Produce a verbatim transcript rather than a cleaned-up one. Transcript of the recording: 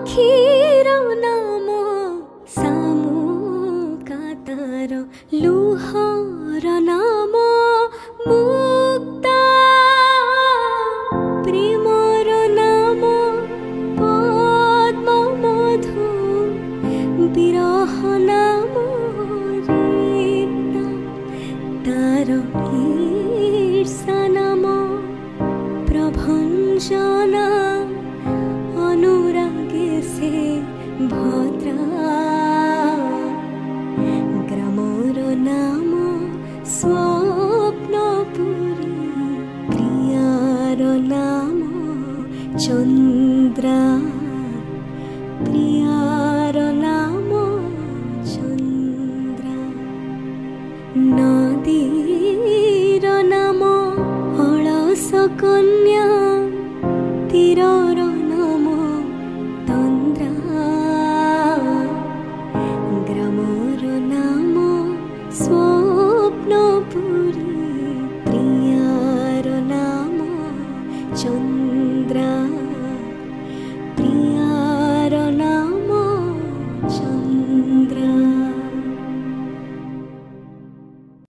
आखिरों नामो सामो का तारो लुहार नामो मुक्ता प्रेमर नामो पद्म मधु विरह नामो रीता तारो ईर्षा नामो प्रभञ्जना भद्रा ग्रामर नाम स्वप्नपुरी प्रियार नाम चंद्रा प्रियार नाम चंद्रा नदीर नाम अलस कन्या तीर स्वप्नपुरी प्रियार नाम चंद्र।